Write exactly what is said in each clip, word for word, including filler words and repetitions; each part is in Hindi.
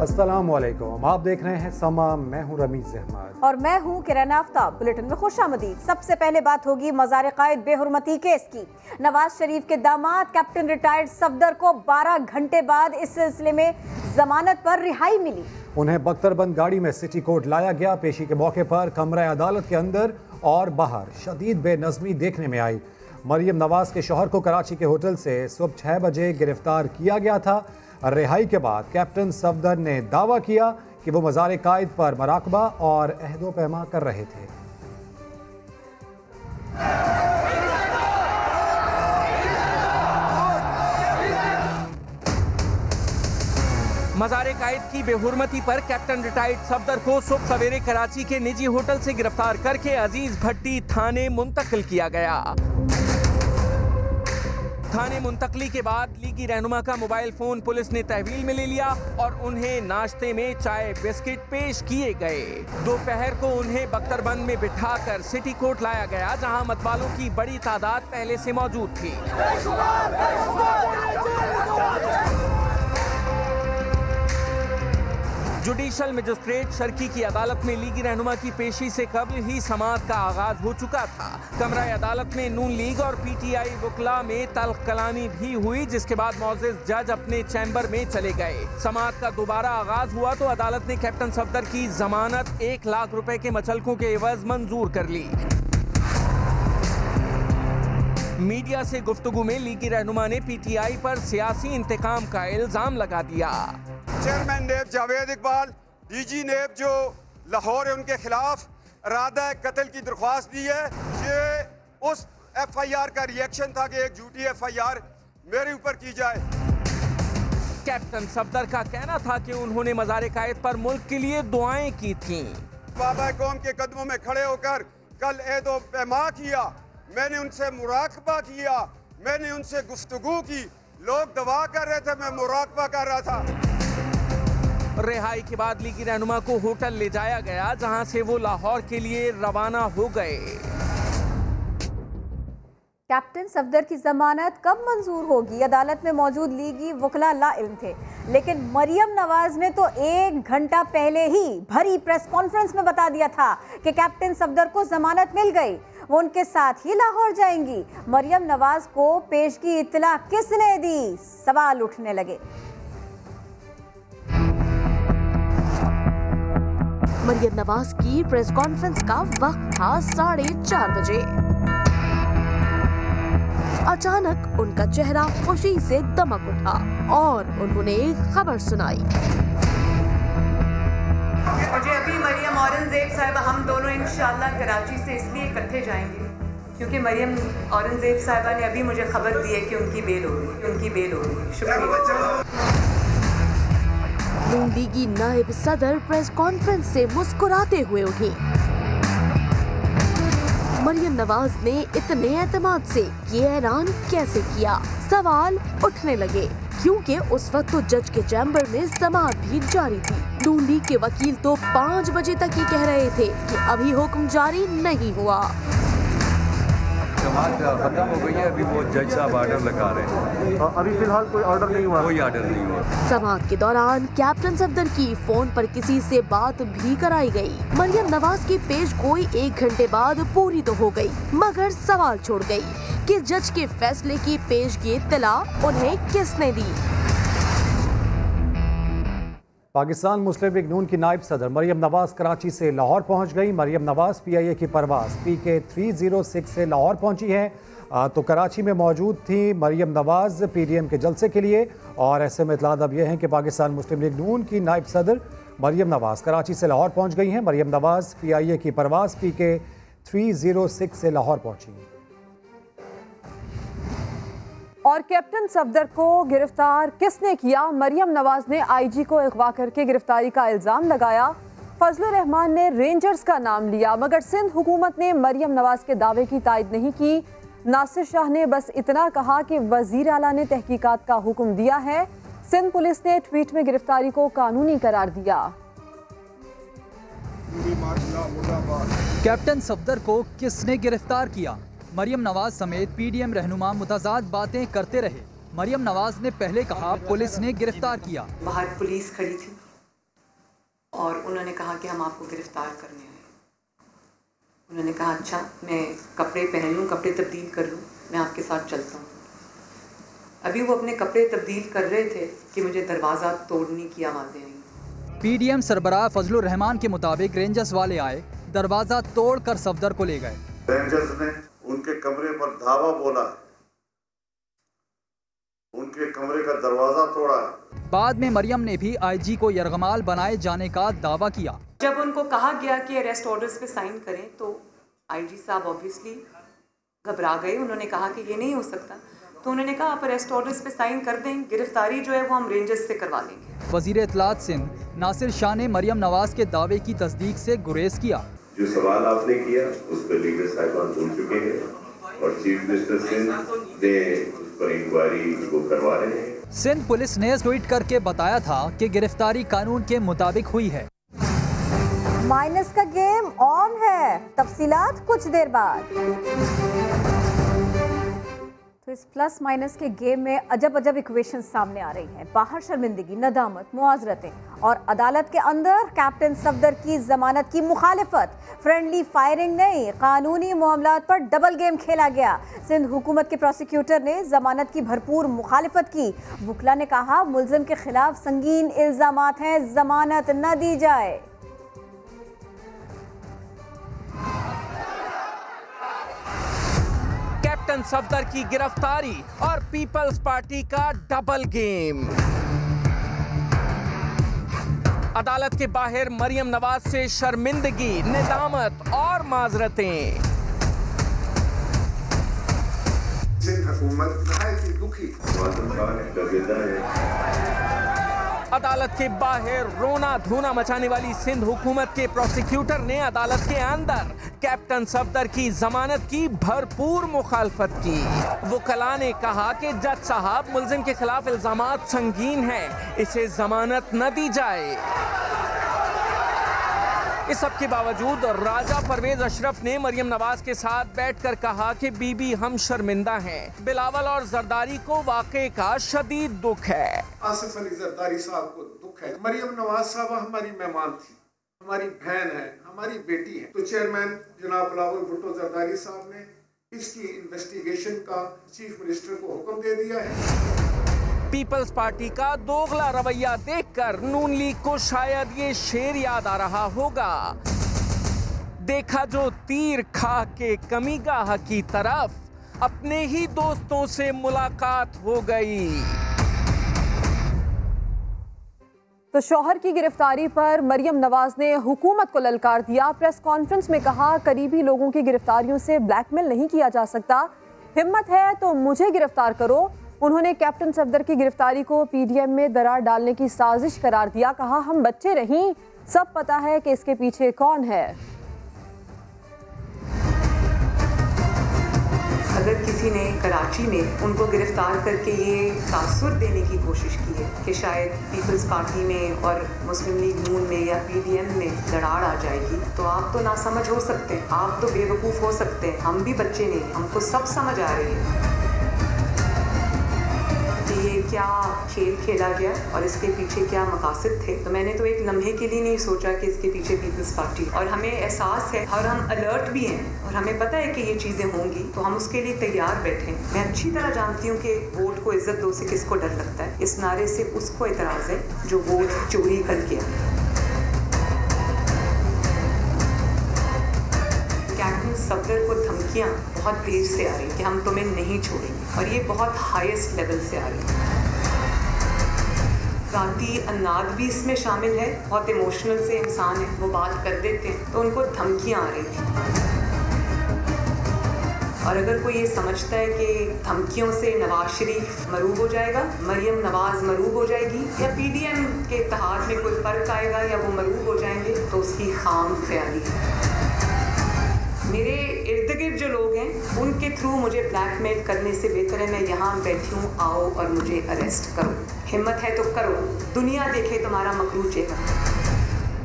अस्सलाम वालेकुम, आप देख रहे हैं समा। मैं हूँ रमीज अहमद और मैं हूँ किरण आफ्ताब। बुलेटिन में खुशामदीद। सबसे पहले बात होगी मज़ार-ए-क़ायद बेहुरमती केस की। नवाज शरीफ के दामाद कैप्टन रिटायर्ड सफदर को बारह घंटे बाद इस सिलसिले में जमानत पर रिहाई मिली। उन्हें बख्तरबंद गाड़ी में सिटी कोर्ट लाया गया। पेशी के मौके पर कमरे अदालत के अंदर और बाहर शदीद बेनज़मी देखने में आई। मरियम नवाज के शोहर को कराची के होटल से सुबह छः बजे गिरफ्तार किया गया था। रिहाई के बाद कैप्टन सफदर ने दावा किया कि वो मज़ार-ए-क़ायद पर मराकबा और अहदो पैमा कर रहे थे। मज़ार-ए-क़ायद की बेहुरमती पर कैप्टन रिटायर्ड सफदर को सुबह सवेरे कराची के निजी होटल से गिरफ्तार करके अजीज भट्टी थाने मुंतकिल किया गया। थाने मुंतकली के बाद लीगी रहनुमा का मोबाइल फ़ोन पुलिस ने तहवील में ले लिया और उन्हें नाश्ते में चाय बिस्किट पेश किए गए। दोपहर को उन्हें बख्तरबंद में बिठाकर सिटी कोर्ट लाया गया, जहां मतवालों की बड़ी तादाद पहले से मौजूद थी। जुडिशल मजिस्ट्रेट शर्की की अदालत में लीगी रहनुमा की पेशी से कबल ही समाअत का आगाज हो चुका था। कमरा अदालत में नून लीग और पीटीआई वकला में तल्ख कलामी भी हुई, जिसके बाद मौजूद जज अपने चैम्बर में चले गए। समाअत का दोबारा आगाज हुआ तो अदालत ने कैप्टन सफदर की जमानत एक लाख रुपए के मचलकों के एवज मंजूर कर ली। मीडिया से गुफ्तगू में लीगी रहनुमा ने पीटीआई पर सियासी इंतकाम का इल्जाम लगा दिया। चेयरमैन नेब जावेद इकबाल, डीजी नेब जो लाहौर है, उनके खिलाफ इरादा कत्ल की दरख्वास्त दी है। ये उस एफआईआर का रिएक्शन था कि एक झूठी एफआईआर मेरे ऊपर की जाए। कैप्टन सफदर का कहना था कि उन्होंने मज़ार-ए-क़ायद पर मुल्क के लिए दुआएं की थीं। बाबा कौम के कदमों में खड़े होकर कल ऐदो पैमा किया, मैंने उनसे मुराकबा किया, मैंने उनसे गुफ्तगू की, लोग दवा कर रहे थे, मैं मुराकबा कर रहा था। रिहाई के बाद लीगी रहनुमा को होटल ले जाया गया, जहां से वो लाहौर के लिए रवाना हो गए। कैप्टन सफदर की जमानत कब मंजूर होगी? अदालत में मौजूद लीगी वकला लाइल्म थे, लेकिन मरियम नवाज ने तो एक घंटा पहले ही भरी प्रेस कॉन्फ्रेंस में बता दिया था कि कैप्टन सफदर को जमानत मिल गई, वो उनके साथ ही लाहौर जाएंगी। मरियम नवाज को पेश की इतला किसने दी? सवाल उठने लगे। मरियम नवाज की प्रेस कॉन्फ्रेंस का वक्त था साढ़े चार बजे। अचानक उनका चेहरा खुशी से दमक उठा और उन्होंने एक खबर सुनाई। मुझे अभी मरियम और औरंगजेब साहब, हम दोनों इंशाल्लाह कराची से इसलिए इकट्ठे जाएंगे क्योंकि मरियम औरंगजेब साहबा ने अभी मुझे खबर दी है कि उनकी बेल हो गई, उनकी बेल हो गई। शुक्रिया। नून लीगी नायब सदर प्रेस कॉन्फ्रेंस से मुस्कुराते हुए उठी। मरियम नवाज ने इतने एतमाद से ये ऐलान कैसे किया? सवाल उठने लगे, क्योंकि उस वक्त तो जज के चैम्बर में समाअत भी जारी थी। नून लीग के वकील तो पाँच बजे तक ही कह रहे थे कि अभी हुक्म जारी नहीं हुआ। समाअत खत्म हो गई है, अभी वो जज साहब ऑर्डर लगा रहे हैं। अभी फिलहाल कोई ऑर्डर नहीं हुआ। कोई ऑर्डर नहीं हुआ। समाअत के दौरान कैप्टन सफदर की फोन पर किसी से बात भी कराई गई। मरियम नवाज की पेश गोई एक घंटे बाद पूरी तो हो गई, मगर सवाल छोड़ गई कि जज के फैसले की पेश की इत्तला उन्हें किसने दी? पाकिस्तान मुस्लिम लीग नून की नायब सदर मरियम नवाज कराची से लाहौर पहुंच गई। मरियम नवाज पीआईए की परवाज़ P K three zero six से लाहौर पहुंची हैं, तो कराची में मौजूद थी मरियम नवाज पीडीएम के जलसे के लिए। और ऐसे में इतलात अब यह है कि पाकिस्तान मुस्लिम लीग नून की नायब सदर मरियम नवाज कराची से लाहौर पहुँच गई हैं। मरियम नवाज पीआईए की परवाज़ P K three zero six से लाहौर पहुँची हैं और कैप्टन सफदर को गिरफ्तार किसने किया? मरियम नवाज ने आईजी को अगवा करके गिरफ्तारी का इल्ज़ाम लगाया। फजलुर रहमान ने रेंजर्स का नाम लिया, मगर सिंध हुकूमत ने मरियम नवाज के दावे की तायद नहीं की। नासिर शाह ने बस इतना कहा कि वज़ीर आला ने तहकीकात का हुक्म दिया है। सिंध पुलिस ने ट्वीट में गिरफ्तारी को कानूनी करार दिया। कैप्टन सफदर को किसने गिरफ्तार किया? मरियम नवाज समेत पीडीएम रहनुमा मुतजाद बातें करते रहे। मरियम नवाज ने पहले कहा पुलिस ने गिरफ्तार किया। बाहर पुलिस खड़ी थी, और उन्होंने कहा कि हम आपको गिरफ़्तार करने आए। उन्होंने कहा अच्छा मैं कपड़े पहन लूँ, कपड़े तब्दील कर लूँ, मैं आपके साथ चलता हूँ। अभी वो अपने कपड़े तब्दील कर रहे थे कि मुझे दरवाज़ा तोड़ने की आवाज़ें आई। पीडीएम सरबराह फजलुर रहमान के मुताबिक रेंजर्स वाले आए, दरवाज़ा तोड़कर सफदर को ले गए। रेंजर्स ने उनके कमरे पर धावा बोला, उनके कमरे का दरवाज़ा तोड़ा। बाद में मरियम ने भी आईजी को यरगमाल बनाए जाने का दावा किया। जब उनको कहा गया कि अरेस्ट ऑर्डर्स पे साइन करें तो आईजी साहब ऑब्वियसली घबरा गए। उन्होंने कहा कि ये नहीं हो सकता, तो उन्होंने कहा आप अरेस्ट ऑर्डर्स पे साइन कर दें, गिरफ्तारी जो है वो हम रेंजर्स से करवा लेंगे। वजीर इतलात सिंध नासिर शाह ने मरियम नवाज के दावे की तस्दीक से गुरेज किया। जो सवाल आपने किया उस पर लीडर साहिबान बोल चुके हैं और चीफ मिनिस्टर सिंह ने उस पर इंक्वायरी को करवा रहे हैं। सिंध पुलिस ने ट्वीट करके बताया था कि गिरफ्तारी कानून के मुताबिक हुई है। माइनस का गेम ऑन है, तफसीलात कुछ देर बाद। इस प्लस माइनस के गेम में अजब अजब इक्वेशन सामने आ रही हैं। बाहर शर्मिंदगी, नदामत, मुआजरतें और अदालत के अंदर कैप्टन सफदर की जमानत की मुखालिफत। फ्रेंडली फायरिंग नहीं, कानूनी मामलात पर डबल गेम खेला गया। सिंध हुकूमत के प्रोसिक्यूटर ने जमानत की भरपूर मुखालिफत की। वुकला ने कहा मुलजिम के खिलाफ संगीन इल्जाम हैं, जमानत न दी जाए। कैप्टन सफदर की गिरफ्तारी और पीपल्स पार्टी का डबल गेम। अदालत के बाहर मरियम नवाज से शर्मिंदगी, निदामत और माजरतें। सिंध हुकूमत की दुखी अदालत के बाहर रोना धोना मचाने वाली सिंध हुकूमत के प्रोसिक्यूटर ने अदालत के अंदर कैप्टन सफदर की जमानत की भरपूर मुखालफत की। वुकला ने कहा कि जज साहब मुलजिम के खिलाफ इल्जामात संगीन हैं, इसे जमानत न दी जाए। इस सब के बावजूद राजा परवेज अशरफ ने मरियम नवाज के साथ बैठकर कहा कि बीबी हम शर्मिंदा हैं, बिलावल और जरदारी को वाकये का शदीद दुख है। आसिफ अली जरदारी साहब को दुख है। मरियम नवाज साहब हमारी मेहमान थी, हमारी बहन है, हमारी बिलावल है। तो चेयरमैन जनाब बिलावल भुट्टो जरदारी साहब ने इसकी इन्वेस्टिगेशन का चीफ मिनिस्टर को हुक्म दे दिया है। पीपल्स पार्टी का दोगला रवैया देखकर नून लीग को शायद ये शेर याद आ रहा होगा, देखा जो तीर खा के कमीगाह की तरफ, अपने ही दोस्तों से मुलाकात हो गई। तो शौहर की गिरफ्तारी पर मरियम नवाज ने हुकूमत को ललकार दिया। प्रेस कॉन्फ्रेंस में कहा करीबी लोगों की गिरफ्तारियों से ब्लैकमेल नहीं किया जा सकता, हिम्मत है तो मुझे गिरफ्तार करो। उन्होंने कैप्टन सफदर की गिरफ्तारी को पीडीएम में दरार डालने की साजिश करार दिया। कहा हम बच्चे नहीं, सब पता है कि इसके पीछे कौन है। अगर किसी ने कराची में उनको गिरफ्तार करके ये तासुर देने की कोशिश की है कि शायद पीपल्स पार्टी में और मुस्लिम लीग नून में या पीडीएम में लड़ाड़ आ जाएगी, तो आप तो नासमझ हो सकते हैं, आप तो बेवकूफ़ हो सकते हैं, हम भी बच्चे नहीं, हमको सब समझ आ रही है कि ये क्या खेल खेला गया और इसके पीछे क्या मकासद थे। तो मैंने तो एक लम्हे के लिए नहीं सोचा कि इसके पीछे पीपल्स पार्टी, और हमें एहसास है और हम अलर्ट भी हैं और हमें पता है कि ये चीज़ें होंगी, तो हम उसके लिए तैयार बैठे। मैं अच्छी तरह जानती हूँ कि वोट को इज्जत दो से किसको डर लगता है, इस नारे से उसको एतराज़ है जो वोट चोरी करके आया। कैप्टन सफदर को धमकियाँ बहुत तेज से आ रही कि हम तुम्हें नहीं छोड़ेंगे, और ये बहुत हाईएस्ट लेवल से आ रही है। राती अनाद भी इसमें शामिल है, बहुत इमोशनल से इंसान है, वो बात कर देते हैं, तो उनको धमकियाँ आ रही थी। और अगर कोई ये समझता है कि धमकियों से नवाज शरीफ मरूब हो जाएगा, मरियम नवाज मरूब हो जाएगी या पीडीएम के इत्तेहाद में कोई फ़र्क आएगा या वो मरूब हो जाएंगे, तो उसकी खाम ख्याली है। मेरे इर्द गिर्द जो लोग हैं उनके थ्रू मुझे ब्लैकमेल करने से बेहतर है मैं यहाँ बैठी हूँ, आओ और मुझे अरेस्ट करो, हिम्मत है तो करो, दुनिया देखे तुम्हारा मकरू चेहरा।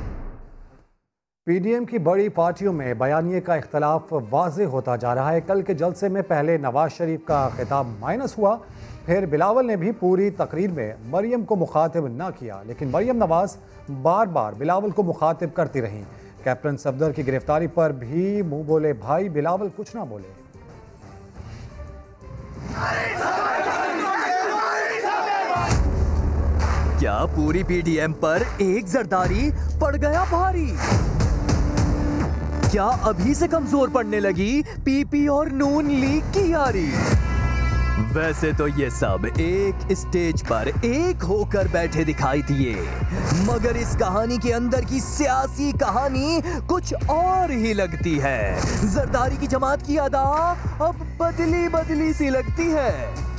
पीडीएम की बड़ी पार्टियों में बयानिए का इख्तलाफ वाज़े होता जा रहा है। कल के जलसे में पहले नवाज शरीफ का खिताब माइनस हुआ, फिर बिलावल ने भी पूरी तकरीर में मरियम को मुखातिब ना किया, लेकिन मरियम नवाज़ बार बार बिलावल को मुखातिब करती रहीं। कैप्टन सफदर की गिरफ्तारी पर भी मुँह बोले भाई बिलावल कुछ ना बोले। क्या पूरी पीडीएम पर एक जरदारी पड़ गया भारी? क्या अभी से कमजोर पड़ने लगी पीपी और नून लीग की यारी? वैसे तो ये सब एक स्टेज पर एक होकर बैठे दिखाई दिए, मगर इस कहानी के अंदर की सियासी कहानी कुछ और ही लगती है। जरदारी की जमात की अदा अब बदली बदली सी लगती है,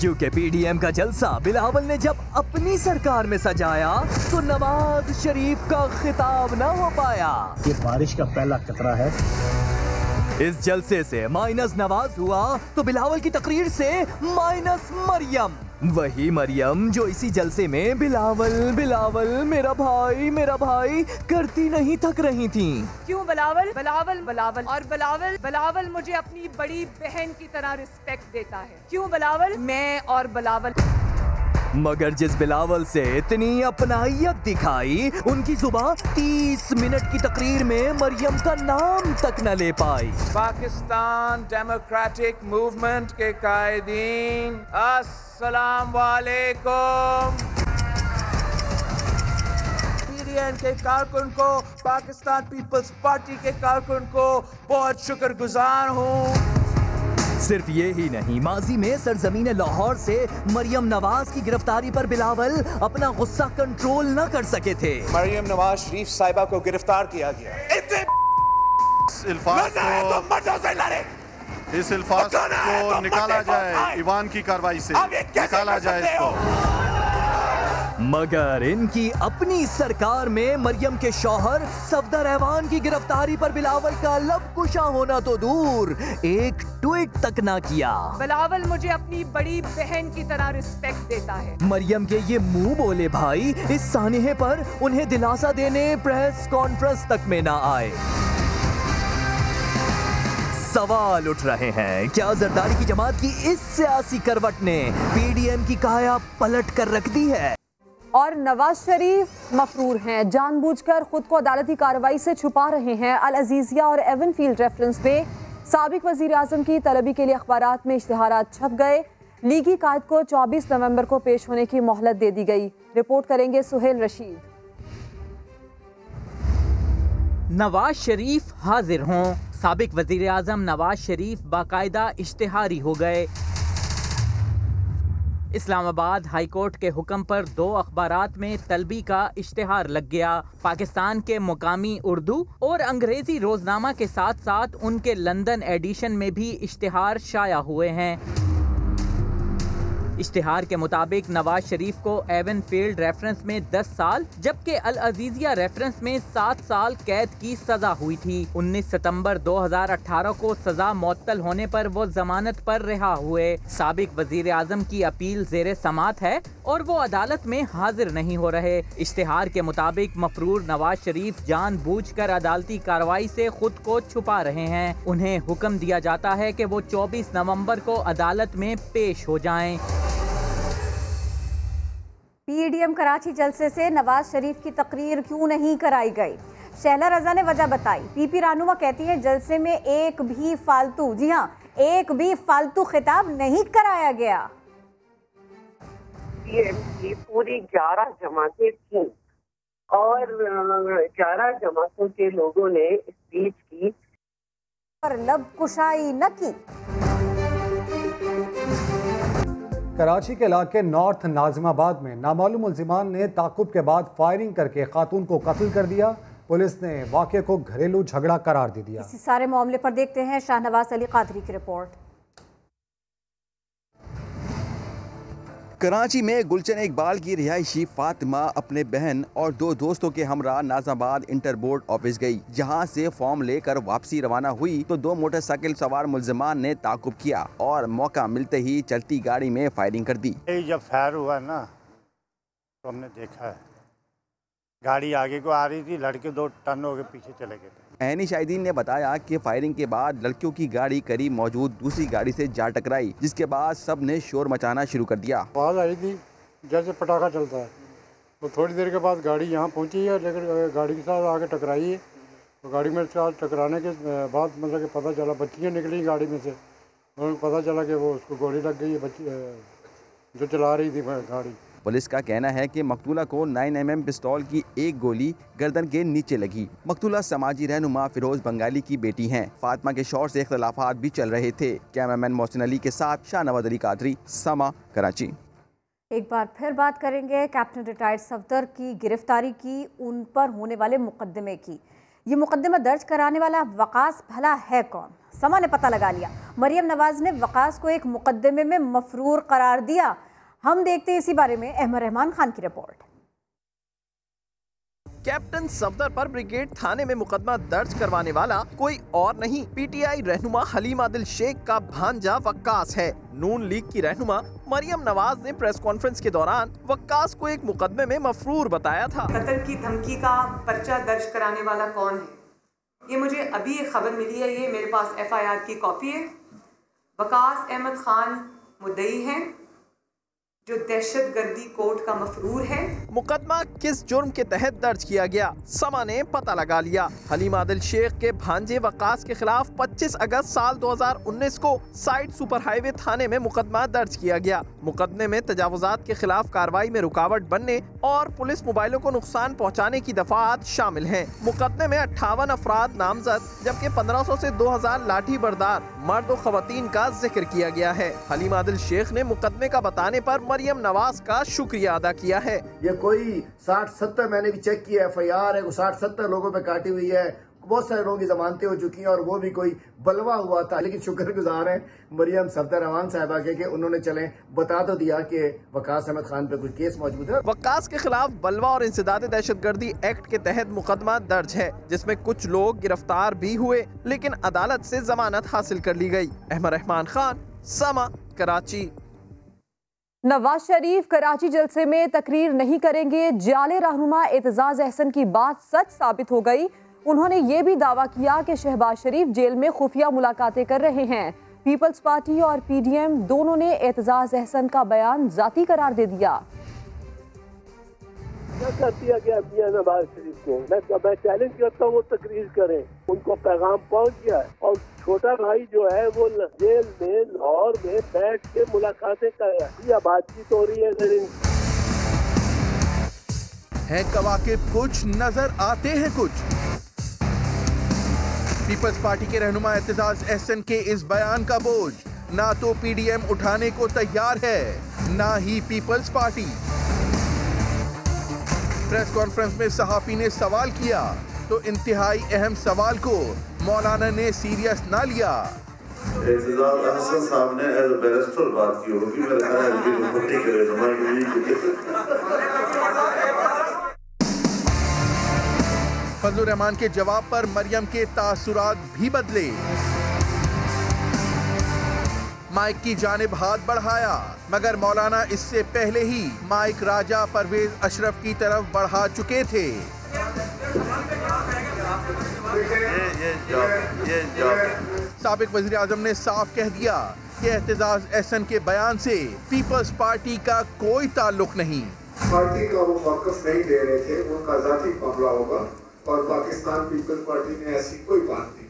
क्योंकि पीडीएम का जलसा बिलावल ने जब अपनी सरकार में सजाया तो नवाज शरीफ का खिताब ना हो पाया। ये बारिश का पहला कतरा है। इस जलसे से माइनस नवाज हुआ तो बिलावल की तकरीर से माइनस मरियम, वही मरियम जो इसी जलसे में बिलावल बिलावल मेरा भाई मेरा भाई करती नहीं थक रही थी। क्यों बिलावल बिलावल बिलावल और बिलावल बिलावल मुझे अपनी बड़ी बहन की तरह रिस्पेक्ट देता है, क्यों बिलावल मैं और बिलावल। मगर जिस बिलावल से इतनी अपनायत दिखाई, उनकी जुबान तीस मिनट की तकरीर में मरियम का नाम तक न ले पाई। पाकिस्तान डेमोक्रेटिक मूवमेंट के कायदीन अस्सलाम वालेकुम। के कारकुन को, पाकिस्तान पीपल्स पार्टी के कारकुन को बहुत शुक्रगुजार हूँ। सिर्फ ये ही नहीं, माजी में सरजमीन लाहौर से मरियम नवाज की गिरफ्तारी पर बिलावल अपना गुस्सा कंट्रोल न कर सके थे। मरियम नवाज शरीफ साहिबा को गिरफ्तार किया गया। इतने तो इस अल्फाज को तो निकाला जाए, ईवान की कार्रवाई से निकाला जाए। मगर इनकी अपनी सरकार में मरियम के शौहर सफदर रहमान की गिरफ्तारी पर बिलावल का लबकुशा होना तो दूर, एक ट्वीट तक ना किया। बिलावल मुझे अपनी बड़ी बहन की तरह रिस्पेक्ट देता है। मरियम के ये मुंह बोले भाई इस सानेहे पर उन्हें दिलासा देने प्रेस कॉन्फ्रेंस तक में ना आए। सवाल उठ रहे हैं, क्या जरदारी की जमात की इस सियासी करवट ने पीडीएम की काया पलट कर रख दी है? और नवाज शरीफ मफरूर हैं, जानबूझकर खुद को अदालती कार्रवाई से छुपा रहे हैं। अल अजीजिया और एवन फील्ड रेफरेंस पे साबिक वजीर आजम की तलबी के लिए अखबारात में इश्तहारात छप गए। लीगी कायद को चौबीस नवम्बर को पेश होने की मोहलत दे दी गई। रिपोर्ट करेंगे सुहेल रशीद। नवाज शरीफ हाजिर हों, साबिक वजीर आजम नवाज शरीफ बाकायदा इश्तिहारी हो गए। इस्लामाबाद हाई कोर्ट के हुक्म पर दो अखबारात में तलबी का इश्तिहार लग गया। पाकिस्तान के मुकामी उर्दू और अंग्रेजी रोजनामा के साथ साथ उनके लंदन एडिशन में भी इश्तिहार शाया हुए हैं। इश्तिहार के मुताबिक नवाज शरीफ को एवन फील्ड रेफरेंस में दस साल जबकि अल अजीजिया रेफरेंस में सात साल कैद की सजा हुई थी। उन्नीस सितंबर दो हज़ार अठारह को सजा मौतल होने पर वो जमानत पर रिहा हुए। साबिक वजीर आजम की अपील जेरे समात है और वो अदालत में हाजिर नहीं हो रहे। इश्तिहार के मुताबिक मफरूर नवाज शरीफ जानबूझकर अदालती कार्रवाई से खुद को छुपा रहे हैं। उन्हें हुक्म दिया जाता है कि वो चौबीस नवंबर को अदालत में पेश हो जाएं। पीडीएम कराची जलसे से नवाज शरीफ की तकरीर क्यों नहीं कराई गई? शहला रजा ने वजह बताई। पीपी रानूमा कहती हैं जलसे में एक भी फालतू, जी हाँ एक भी फालतू खिताब नहीं कराया गया। पीएम की पूरी ग्यारह जमातें थी और ग्यारह जमातों के लोगों ने स्पीच की पर लबकुशाई न की। कराची के इलाके नॉर्थ नाजिमाबाद में नामालूम मुल्जिमान ने ताकुब के बाद फायरिंग करके खातून को कत्ल कर दिया। पुलिस ने वाक़े को घरेलू झगड़ा करार दे दिया। इसी सारे मामले पर देखते हैं शाहनवाज अली कादरी की रिपोर्ट। कराची में गुलशन इकबाल की रिहायशी फातिमा अपने बहन और दो दोस्तों के हमरा नाजाबाद इंटर बोर्ड ऑफिस गई, जहां से फॉर्म लेकर वापसी रवाना हुई तो दो मोटरसाइकिल सवार मुलजमान ने ताकुब किया और मौका मिलते ही चलती गाड़ी में फायरिंग कर दी। जब फायर हुआ ना तो हमने देखा है गाड़ी आगे को आ रही थी, लड़के दो टन हो गए पीछे चले गए। ऐनी शाहिदीन ने बताया कि फायरिंग के बाद लड़कियों की गाड़ी करीब मौजूद दूसरी गाड़ी से जा टकराई, जिसके बाद सब ने शोर मचाना शुरू कर दिया। आवाज़ आई थी जैसे पटाखा चलता है, तो थोड़ी देर के बाद गाड़ी यहाँ पहुँची है, लेकिन गाड़ी के साथ आगे टकराई है। तो गाड़ी में साथ टकराने के बाद मतलब कि पता चला बच्चियाँ निकली गाड़ी में से, उन्होंने पता चला कि वो उसको गोली लग गई है, बच्ची जो चला रही थी गाड़ी। पुलिस का कहना है कि मकतूला को नौ एम एम पिस्तौल की एक गोली गर्दन के नीचे लगी। मकतूला समाजी रहनुमा फिरोज बंगाली की बेटी हैं। फातिमा के शौहर से इख्तलाफात भी चल रहे थे। कैमरामैन मोहसिन अली के साथ शाहनवाज अली कादरी, सामा कराची। एक बार फिर बात करेंगे कैप्टन रिटायर्ड सफदर की गिरफ्तारी की, उन पर होने वाले मुकदमे की। ये मुकदमा दर्ज कराने वाला वकास भला है कौन? समा ने पता लगा लिया। मरियम नवाज ने वकास को एक मुकदमे में मफरूर करार दिया। हम देखते हैं इसी बारे में अहमद रहमान खान की रिपोर्ट। कैप्टन सफदर पर ब्रिगेड थाने में मुकदमा दर्ज करवाने वाला कोई और नहीं, पीटीआई रहनुमा हलीमा आदिल शेख का भांजा वक्कास है। नून लीग की रहनुमा मरियम नवाज ने प्रेस कॉन्फ्रेंस के दौरान वक्कास को एक मुकदमे में मफरूर बताया था। कत्ल की धमकी का पर्चा दर्ज कराने वाला कौन है, ये मुझे अभी एक खबर मिली है, ये मेरे पास एफ आई आर की कॉपी है। वक्कास अहमद खान मुद्दई है जो दहशत गर्दी कोर्ट का मफरूर है। मुकदमा किस जुर्म के तहत दर्ज किया गया, समा ने पता लगा लिया। हलीमा आदिल शेख के भांजे वकास के खिलाफ पच्चीस अगस्त साल दो हज़ार उन्नीस को साइड सुपर हाईवे थाने में मुकदमा दर्ज किया गया। मुकदमे में तजावुजात के खिलाफ कार्रवाई में रुकावट बनने और पुलिस मोबाइलों को नुकसान पहुँचाने की दफात शामिल है। मुकदमे में अट्ठावन अफराद नामजद जबकि पंद्रह सौ से दो हजार लाठी बर्दार मर्द और खवातीन का जिक्र किया गया है। हलीमा आदिल शेख ने मुकदमे का बताने पर मरियम नवाज का शुक्रिया अदा किया है। ये कोई साठ सत्तर मैंने भी चेक किया एफ आई आर है, वो साठ सत्तर लोगों में काटी हुई है, बहुत सारे लोगों की जमानतें हो चुकी हैं और वो भी कोई बलवा हुआ था। लेकिन शुक्रगुजार हैं मरियम सफदर रहमान साहिबा के कि उन्होंने चले बता तो दिया कि वकास अहमद खान पे कुछ केस मौजूद है। वकास के खिलाफ बलवा और इंसदादे दहशतगर्दी एक्ट के तहत मुकदमा दर्ज है, जिसमें कुछ लोग गिरफ्तार भी हुए लेकिन अदालत से जमानत हासिल कर ली गयी। अहमद रहमान खान, समा कराची। नवाज शरीफ कराची जलसे में तकरीर नहीं करेंगे, जाले रहनुमा एतजाज अहसन की बात सच साबित हो गई। उन्होंने ये भी दावा किया कि शहबाज शरीफ जेल में खुफिया मुलाकातें कर रहे हैं। पीपल्स पार्टी और पीडीएम दोनों ने एतजाज अहसन का बयान जाती करार दे दिया। क्या किया गया मियां नवाज शरीफ को, मैं मैं चैलेंज करता हूँ वो तकरीर करें, उनको पैगाम पहुँच गया है। और छोटा भाई जो है वो जेल में लाहौर में बैठ के मुलाकातें कर रहा है या बातचीत हो रही है। है कवाकिब कुछ नजर आते हैं कुछ। पीपल्स पार्टी के रहनुमा एतजाज अहसन के इस बयान का बोझ ना तो पीडीएम उठाने को तैयार है ना ही पीपल्स पार्टी। प्रेस कॉन्फ्रेंस में सहाफी ने सवाल किया तो इंतहाई अहम सवाल को मौलाना ने सीरियस ना लिया। एतजाज अहसन साहब ने एज बैरिस्टर बात की होगी, मेरे ख्याल में मुफ्ती के रहनुमा की। फजलुर रहमान के जवाब पर मरियम के तासुरात भी बदले। माइक की जानिब हाथ बढ़ाया मगर मौलाना इससे पहले ही माइक राजा परवेज अशरफ की तरफ बढ़ा चुके थे। साबिक वज़ीर आज़म ने साफ कह दिया कि एतजाज अहसन के बयान से पीपल्स पार्टी का कोई ताल्लुक नहीं। पार्टी का वो मौक़िफ़ नहीं दे रहे थे, उनका ज़ाती मामला होगा और पाकिस्तान पीपल्स पार्टी ने ऐसी कोई बात नहीं।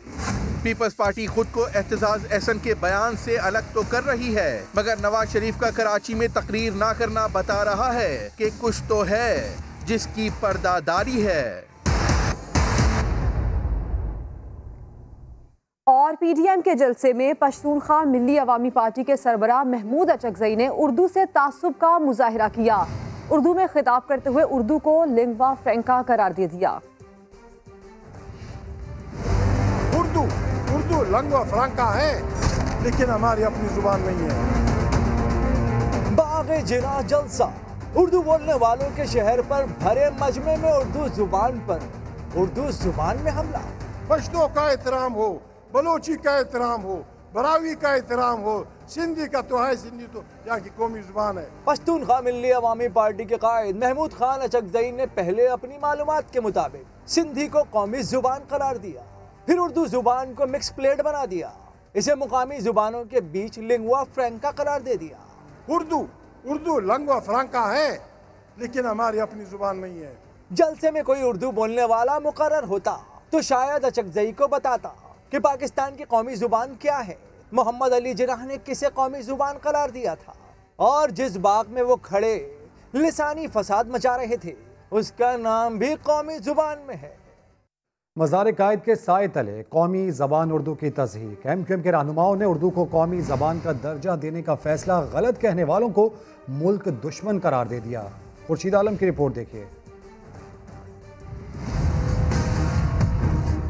पीपल्स पार्टी खुद को एतजाज अहसन के बयान से अलग तो कर रही है मगर नवाज शरीफ का कराची में तकरीर ना करना बता रहा है कि कुछ तो है जिसकी पर्दादारी है। और पीडीएम के जलसे में पश्तूनख्वा मिली अवामी पार्टी के सरबराह महमूद अचकजई ने उर्दू से तासुब का मुजाहिरा किया। उर्दू में खिताब करते हुए उर्दू को लिंग्वा फ्रेंका करार दे दिया। उर्दू उर्दू लंग्वा फ्रांका है लेकिन हमारी अपनी जुबान नहीं है। बागे जिरा जलसा उर्दू बोलने वालों के शहर पर भरे मजमे में उर्दू जुबान पर उर्दू जुबान में हमला। पश्तों का एहतराम हो, बलोची का एहतराम हो, बरावी का एहतराम हो, सिंधी का तो है, सिंधी तो यहाँ की कौमी जुबान है। पश्तूनख्वा मिली अवामी पार्टी के कायद महमूद खान अचकजई ने पहले अपनी मालूमात के मुताबिक सिंधी को कौमी जुबान करार दिया। फिर उर्दू जुबान को मिक्स प्लेट बना दिया, इसे मुकामी जुबानों के बीच लिंगुआ फ्रैंका करार दे दिया। उर्दू उर्दू लिंगुआ फ्रैंका है लेकिन हमारी अपनी जुबान नहीं है। जलसे में कोई उर्दू बोलने वाला मुकर्रर होता तो शायद अचकज़ई को बताता कि पाकिस्तान की कौमी जुबान क्या है, मोहम्मद अली जिनाह ने किसे कौमी जुबान करार दिया था, और जिस बाग में वो खड़े लिसानी फसाद मचा रहे थे उसका नाम भी कौमी जुबान में है। मज़ार कायद के साए तले कौमी ज़बान उर्दू की तस्हीक, एम क्यू एम के रहनुमाओं ने उर्दू को कौमी ज़बान का दर्जा देने का फैसला गलत कहने वालों को मुल्क दुश्मन करार दे दिया। खुर्शीद आलम की रिपोर्ट देखिए।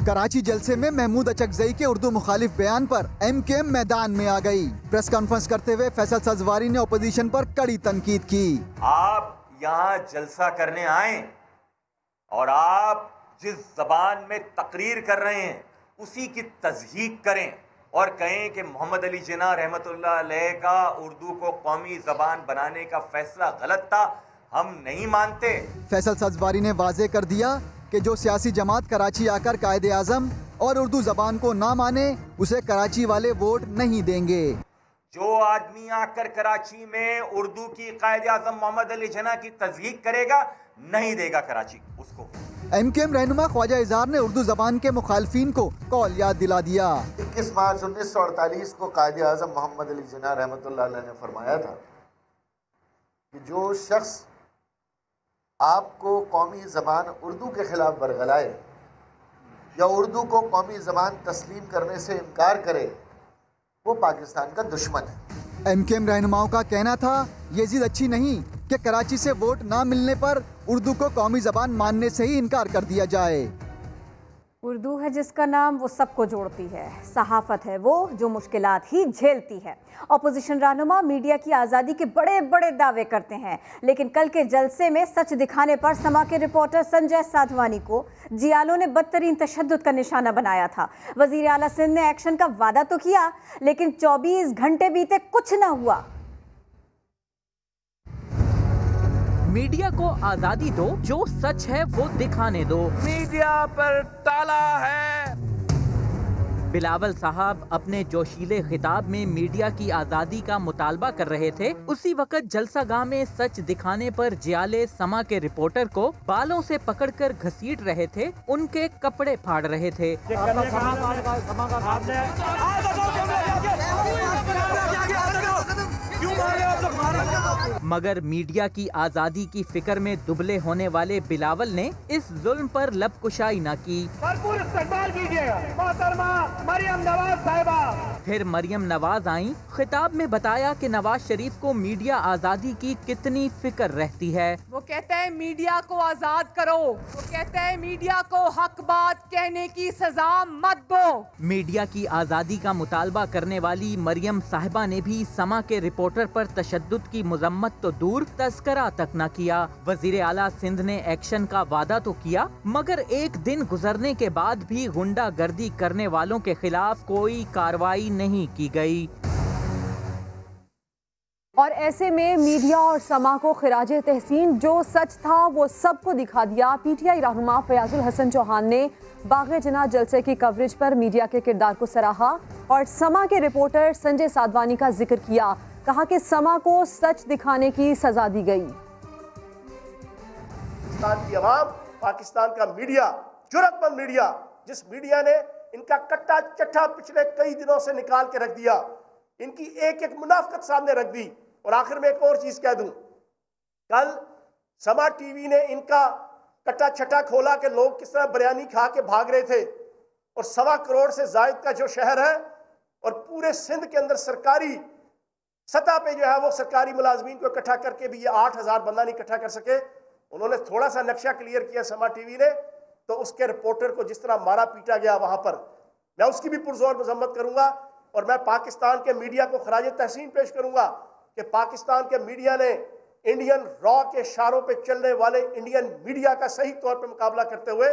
कराची जलसे में महमूद अचकज़ई के उर्दू मुखालिफ बयान पर एम के एम मैदान में आ गई। प्रेस कॉन्फ्रेंस करते हुए फैसल सजवारी ने ओपोजिशन पर कड़ी तनकीद की। आप यहाँ जलसा करने आए और आप जिस जबान में तकरीर कर रहे हैं उसी की तस्हीक करें और कहें कि मोहम्मद अली जिना रहमतुल्लाह अलैह का उर्दू को कौमी जबान बनाने का फैसला गलत था, हम नहीं मानते। फैसल सजवारी ने वाजे कर दिया कि जो सियासी जमात कराची आकर कायदे आज़म और उर्दू ज़बान को ना माने उसे कराची वाले वोट नहीं देंगे। जो आदमी आकर कराची में उर्दू की कायदे आज़म मोहम्मद अली जना की तस्दीक करेगा नहीं देगा कराची उसको। एम के एम रहनुमा ख्वाजा इजहार ने उर्दू ज़बान के मुखालफिन को कौल याद दिला दिया। इक्कीस मार्च उन्नीस सौ अड़तालीस को कायदे आज़म मोहम्मद अली जना रहमतुल्लाह अलैह ने फरमाया था कि जो शख्स आपको कौमी ज़बान उर्दू के ख़िलाफ़ बरगलाए या उर्दू को कौमी ज़बान तस्लीम करने से इनकार करे वो पाकिस्तान का दुश्मन है। एम के एम रहनुमाओं का कहना था ये जिद अच्छी नहीं कि कराची से वोट ना मिलने पर उर्दू को कौमी ज़बान मानने से ही इनकार कर दिया जाए। उर्दू है जिसका नाम वो सबको जोड़ती है, सहाफ़त है वो जो मुश्किलात ही झेलती है। अपोजिशन रहनुमा मीडिया की आज़ादी के बड़े बड़े दावे करते हैं लेकिन कल के जलसे में सच दिखाने पर समा के रिपोर्टर संजय साधवानी को जियालों ने बदतरीन तशद्दुद का निशाना बनाया था। वज़ीर आला सिंध ने एक्शन का वादा तो किया लेकिन चौबीस घंटे बीते कुछ न हुआ। मीडिया को आज़ादी दो, जो सच है वो दिखाने दो। मीडिया पर ताला है। बिलावल साहब अपने जोशीले खिताब में मीडिया की आज़ादी का मुतालबा कर रहे थे, उसी वक्त जलसागाह में सच दिखाने पर जियाले समा के रिपोर्टर को बालों से पकड़कर घसीट रहे थे, उनके कपड़े फाड़ रहे थे। मगर मीडिया की आज़ादी की फिक्र में दुबले होने वाले बिलावल ने इस जुल्म पर लबकुशाई न की। भरपूर इस्तकबाल कीजिएगा मोहतरमा मरियम नवाज साहिबा। फिर मरियम नवाज आईं, खिताब में बताया कि नवाज शरीफ को मीडिया आज़ादी की कितनी फिक्र रहती है। वो कहते हैं मीडिया को आज़ाद करो, वो कहते हैं मीडिया को हक बात कहने की सजा मत दो। मीडिया की आज़ादी का मुतालबा करने वाली मरियम साहिबा ने भी समा के रिपोर्टर पर तशद्दुद की मजम्मत तो दूर तस्करा तक न किया। वजीर आला सिंध ने एक्शन का वादा तो किया मगर एक दिन गुजरने के बाद भी गुंडागर्दी करने वालों के खिलाफ कोई कार्रवाई नहीं की गई। और ऐसे में मीडिया और समा को खिराजे तहसीन, जो सच था वो सबको दिखा दिया। पीटीआई रहनुमा फयाजुल हसन चौहान ने बाग़े जिनाह जलसे की कवरेज पर मीडिया के किरदार को सराहा और समा के रिपोर्टर संजय साधवानी का जिक्र किया। कहा कि समा को सच दिखाने की सजा दी गई। पाकिस्तान की आवाम, पाकिस्तान का मीडिया, जुरतमंद मीडिया, जिस मीडिया ने इनका कट्टा चट्टा पिछले कई दिनों से निकाल के रख दिया, इनकी एक एक मुनाफकत सामने रख दी। और आखिर में एक और चीज कह दूं, कल समा टीवी ने इनका कट्टा छट्टा खोला कि लोग किस तरह बिरयानी खा के भाग रहे थे और सवा करोड़ से जायद का जो शहर है और पूरे सिंध के अंदर सरकारी सतह पे जो है वो सरकारी मुलाजमीन को इकट्ठा करके भी ये आठ हजार बंदा नहीं इकट्ठा कर सके। उन्होंने थोड़ा सा नक्शा क्लियर किया समा टीवी ने तो उसके रिपोर्टर को जिस तरह मारा पीटा गया वहां पर, मैं उसकी भी पुरजोर मजम्मत करूंगा और मैं पाकिस्तान के मीडिया को खराज तहसीन पेश करूंगा कि पाकिस्तान के मीडिया ने इंडियन रॉ के इशारों पे चलने वाले इंडियन मीडिया का सही तौर पे मुकाबला करते हुए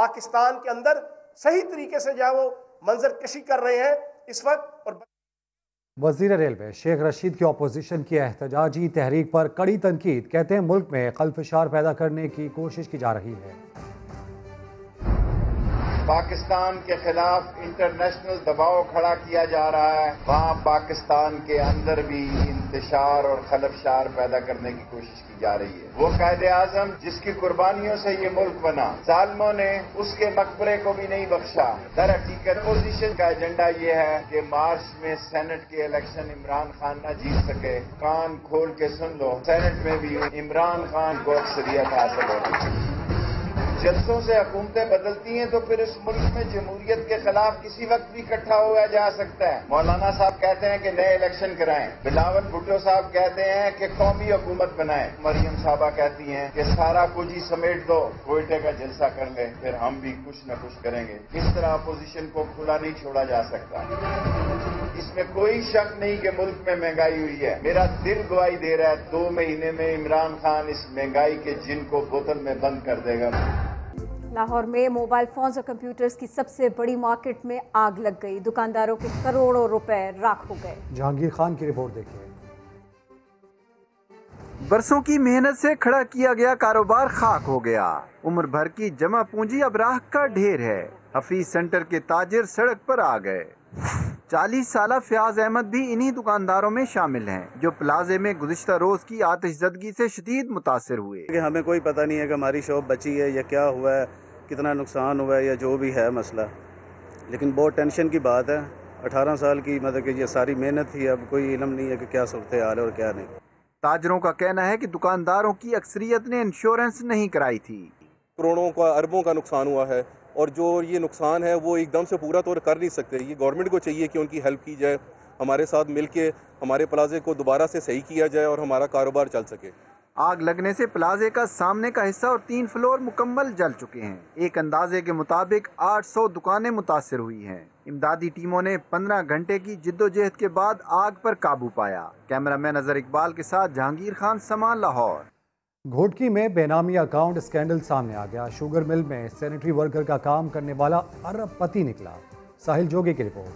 पाकिस्तान के अंदर सही तरीके से जो है वो मंजर कशी कर रहे हैं इस वक्त। और वज़ीर रेलवे शेख रशीद की अपोजिशन की एहतजाजी तहरीक पर कड़ी तनकीद, कहते हैं मुल्क में खलफशार पैदा करने की कोशिश की जा रही है। पाकिस्तान के खिलाफ इंटरनेशनल दबाव खड़ा किया जा रहा है, वहां पाकिस्तान के अंदर भी इंतशार और खलफशार पैदा करने की कोशिश की जा रही है। वो कायदे आजम जिसकी कुर्बानियों से ये मुल्क बना, जालिमों ने उसके मकबरे को भी नहीं बख्शा। दर हकीकत अपोजिशन का एजेंडा ये है कि मार्च में सेनेट के इलेक्शन इमरान खान न जीत सके। कान खोल के सुन लो, सेनेट में भी इमरान खान को अक्सरियत हासिल होगी। जल्सों से हुकूमतें बदलती हैं तो फिर इस मुल्क में जमहूरियत के खिलाफ किसी वक्त भी इकट्ठा हुआ जा सकता है। मौलाना साहब कहते हैं कि नए इलेक्शन कराएं, बिलावल भुट्टो साहब कहते हैं कि कौमी हुकूमत बनाएं, मरियम साहबा कहती हैं कि सारा कुछ ही समेट दो, कोयटे का जलसा कर लें, फिर हम भी कुछ न कुछ करेंगे। इस तरह अपोजिशन को खुला नहीं छोड़ा जा सकता। इसमें कोई शक नहीं कि मुल्क में महंगाई हुई है। मेरा दिल गवाही दे रहा है दो महीने में इमरान खान इस महंगाई के जिन को बोतल में बंद कर देगा। लाहौर में मोबाइल फोन्स और कंप्यूटर्स की सबसे बड़ी मार्केट में आग लग गई, दुकानदारों के करोड़ों रुपए राख हो गए। जहांगीर खान की रिपोर्ट देखिए। बरसों की मेहनत से खड़ा किया गया कारोबार खाक हो गया। उम्र भर की जमा पूंजी अब राख का ढेर है। हफीज सेंटर के ताजिर सड़क पर आ गए। चालीस साला फयाज अहमद भी इन्हीं दुकानदारों में शामिल हैं, जो प्लाजे में गुज़िश्ता रोज की आतिशज़दगी से शदीद मुतासर हुए। हमें कोई पता नहीं है कि हमारी शॉप बची है या क्या हुआ है, कितना नुकसान हुआ है या जो भी है मसला, लेकिन बहुत टेंशन की बात है। अठारह साल की मतलब कि ये सारी मेहनत थी, अब कोई इलम नहीं है कि क्या सूरत हाल है और क्या नहीं। ताजरों का कहना है कि दुकानदारों की अक्सरियत ने इंश्योरेंस नहीं कराई थी। करोड़ों का अरबों का नुकसान हुआ है और जो ये नुकसान है वो एकदम से पूरा तो कर नहीं सकते। ये गवर्नमेंट को चाहिए कि उनकी हेल्प की जाए, हमारे साथ मिलके हमारे प्लाजे को दोबारा से सही किया जाए और हमारा कारोबार चल सके। आग लगने से प्लाजे का सामने का हिस्सा और तीन फ्लोर मुकम्मल जल चुके हैं। एक अंदाजे के मुताबिक आठ सौ दुकानें मुतासर हुई हैं। इमदादी टीमों ने पंद्रह घंटे की जिद्दोजहद के बाद आग पर काबू पाया। कैमरामैन अजहर इकबाल के साथ जहांगीर खान, समा, लाहौर। घोटकी में बेनामी अकाउंट स्कैंडल सामने आ गया। शुगर मिल में सैनिटरी वर्कर का काम करने वाला अरबपति निकला। साहिल जोगी की रिपोर्ट।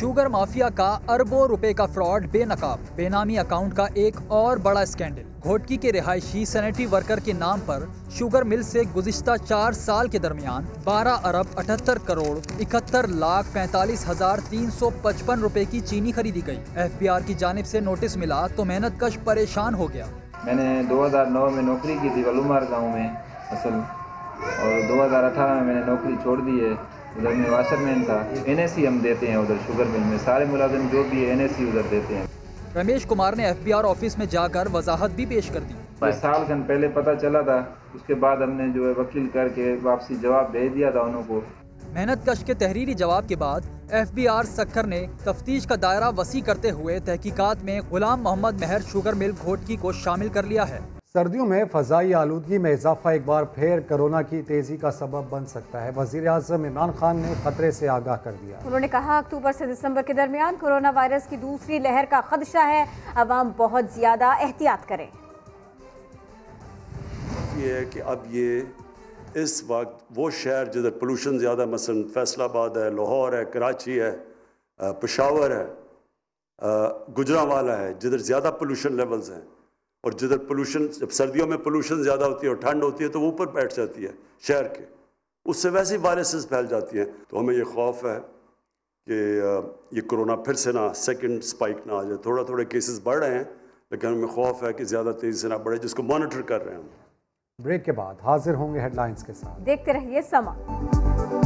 शुगर माफिया का अरबों रुपए का फ्रॉड बेनकाब। बेनामी अकाउंट का एक और बड़ा स्कैंडल। घोटकी के रिहायशी सैनिटरी वर्कर के नाम पर शुगर मिल से गुज़िश्ता चार साल के दरमियान बारह अरब अठहत्तर करोड़ इकहत्तर लाख पैंतालीस हजार तीन सौ पचपन रुपए की चीनी खरीदी गई। एफ बी आर की जानिब से नोटिस मिला तो मेहनत कश परेशान हो गया। मैंने दो हज़ार नौ में नौकरी की थी वलुमार गांव में असल, और दो हज़ार अठारह में मैंने नौकरी छोड़ दी है। उधर में वाशरमैन था। एन ए सी हम देते हैं उधर शुगर मिल में, सारे मुलाजिम जो भी एन ए सी उधर देते हैं। रमेश कुमार ने एफ बी आर ऑफिस में जाकर वजाहत भी पेश कर दी। साल खन पहले पता चला था, उसके बाद हमने जो है वकील करके वापसी जवाब भेज दिया था उनको। मेहनत कश के तहरीरी जवाब के बाद एफ बी आर सक्खर ने तफ्तीश का दायरा वसी करते हुए तहकीकात में गुलाम मोहम्मद मेहर शुगर मिल घोटकी को शामिल कर लिया है। सर्दियों में फजाई आलूदगी में इजाफा एक बार फिर कोरोना की तेजी का सबब बन सकता है। वज़ीर-ए-आज़म इमरान खान ने खतरे से आगाह कर दिया। उन्होंने कहा अक्टूबर से दिसंबर के दरमियान कोरोना वायरस की दूसरी लहर का खदशा है, अवाम बहुत ज्यादा एहतियात करें। ये है कि अब ये इस वक्त वो शहर जिधर पोलूशन ज़्यादा, मसलन फैसलाबाद है, लाहौर है, कराची है, पेशावर है, गुजरांवाला है, जिधर ज़्यादा पोलूशन लेवल्स हैं, और जिधर पोलूशन जब सर्दियों में पोलूशन ज़्यादा होती है और ठंड होती है तो वो ऊपर बैठ जाती है शहर के, उससे वैसे ही वायरसेस फैल जाती हैं। तो हमें ये खौफ है कि ये कोरोना फिर से ना सेकेंड स्पाइक ना आ जाए। थोड़ा थोड़े केसेस बढ़ रहे हैं लेकिन हमें खौफ है कि ज़्यादा तेज़ी से ना बढ़े, जिसको मॉनिटर कर रहे हैं हम। ब्रेक के बाद हाजिर होंगे हेडलाइंस के साथ। देखते रहिए समा।